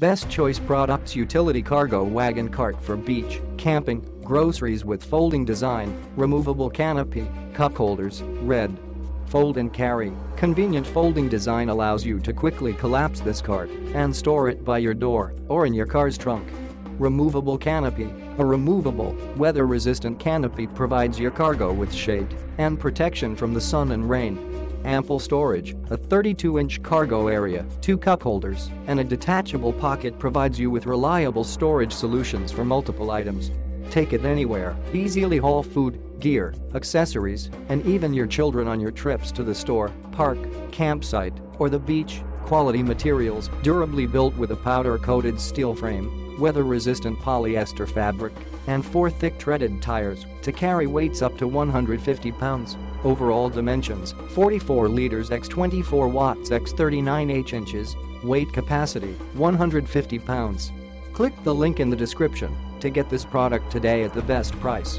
Best Choice Products Utility Cargo Wagon Cart for beach, camping, groceries with folding design, removable canopy, cup holders, red. Fold and carry. Convenient folding design allows you to quickly collapse this cart and store it by your door or in your car's trunk. Removable canopy. A removable, weather-resistant canopy provides your cargo with shade and protection from the sun and rain. Ample storage, a 32-inch cargo area, 2 cup holders, and a detachable pocket provides you with reliable storage solutions for multiple items. Take it anywhere, easily haul food, gear, accessories, and even your children on your trips to the store, park, campsite, or the beach. Quality materials, durably built with a powder-coated steel frame, weather-resistant polyester fabric, and 4 thick treaded tires to carry weights up to 150 pounds. Overall dimensions, 44 liters x 24 watts x 39.8 inches, weight capacity, 150 pounds. Click the link in the description to get this product today at the best price.